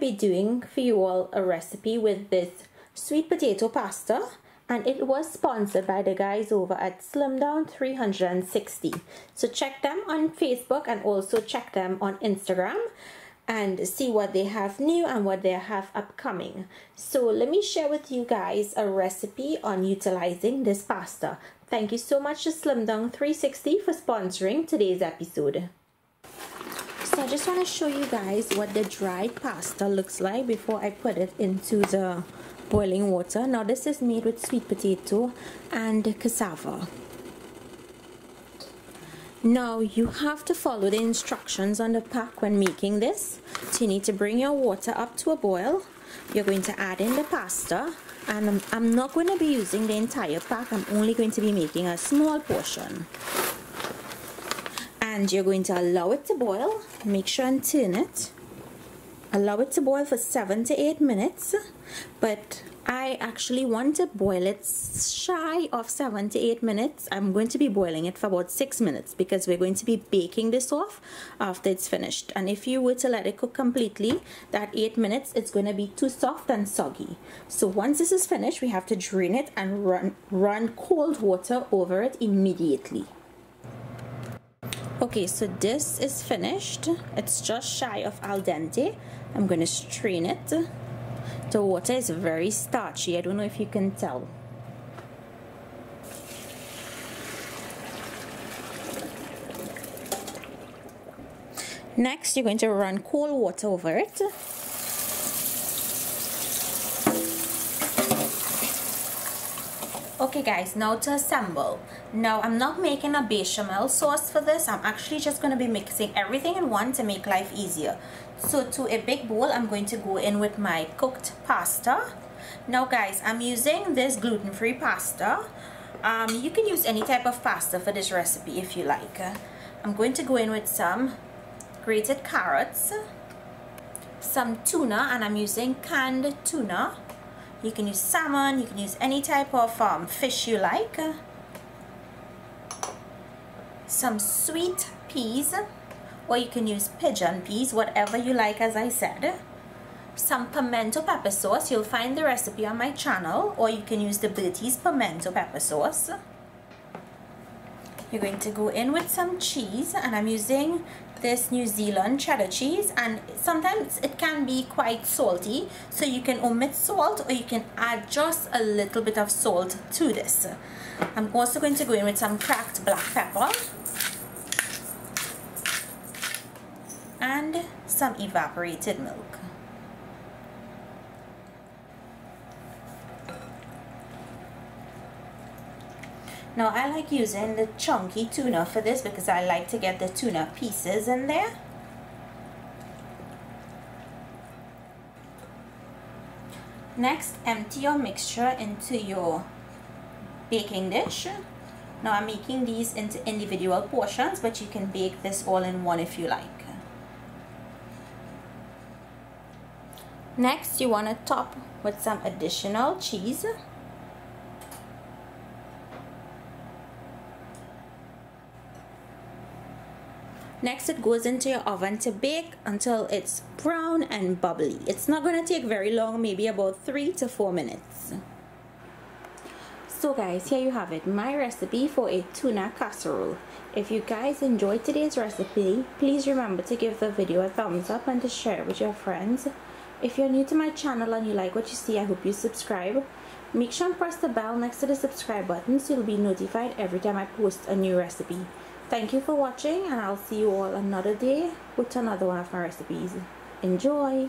be doing for you all a recipe with this sweet potato pasta, and it was sponsored by the guys over at SlimDown360. So check them on Facebook and also check them on Instagram and see what they have new and what they have upcoming. So let me share with you guys a recipe on utilizing this pasta. Thank you so much to SlimDown360 for sponsoring today's episode. So I just want to show you guys what the dried pasta looks like before I put it into the boiling water. Now this is made with sweet potato and cassava. Now you have to follow the instructions on the pack when making this. So you need to bring your water up to a boil. You're going to add in the pasta, and I'm not going to be using the entire pack. I'm only going to be making a small portion. And you're going to allow it to boil. Make sure and turn it. Allow it to boil for 7 to 8 minutes, but I actually want to boil it shy of 7 to 8 minutes. I'm going to be boiling it for about 6 minutes because we're going to be baking this off after it's finished. And if you were to let it cook completely, that 8 minutes, it's going to be too soft and soggy. So once this is finished, we have to drain it and run cold water over it immediately. Okay, so this is finished. It's just shy of al dente. I'm going to strain it. The water is very starchy. I don't know if you can tell. Next, you're going to run cold water over it. Okay guys, now to assemble. Now I'm not making a bechamel sauce for this. I'm actually just going to be mixing everything in one to make life easier. So to a big bowl, I'm going to go in with my cooked pasta. Now guys, I'm using this gluten-free pasta. You can use any type of pasta for this recipe if you like. I'm going to go in with some grated carrots, some tuna, and I'm using canned tuna. You can use salmon, you can use any type of fish you like. Some sweet peas, or you can use pigeon peas, whatever you like, as I said. Some pimento pepper sauce, you'll find the recipe on my channel, or you can use the Bertie's pimento pepper sauce. You're going to go in with some cheese, and I'm using this New Zealand cheddar cheese, and sometimes it can be quite salty, so you can omit salt or you can add just a little bit of salt to this. I'm also going to go in with some cracked black pepper and some evaporated milk. Now I like using the chunky tuna for this because I like to get the tuna pieces in there. Next, empty your mixture into your baking dish. Now I'm making these into individual portions, but you can bake this all in one if you like. Next, you want to top with some additional cheese. Next, it goes into your oven to bake until it's brown and bubbly. It's not going to take very long, maybe about 3 to 4 minutes. So guys, here you have it, my recipe for a tuna casserole. If you guys enjoyed today's recipe, please remember to give the video a thumbs up and to share it with your friends. If you're new to my channel and you like what you see, I hope you subscribe. Make sure and press the bell next to the subscribe button so you'll be notified every time I post a new recipe. Thank you for watching, and I'll see you all another day with another one of my recipes. Enjoy!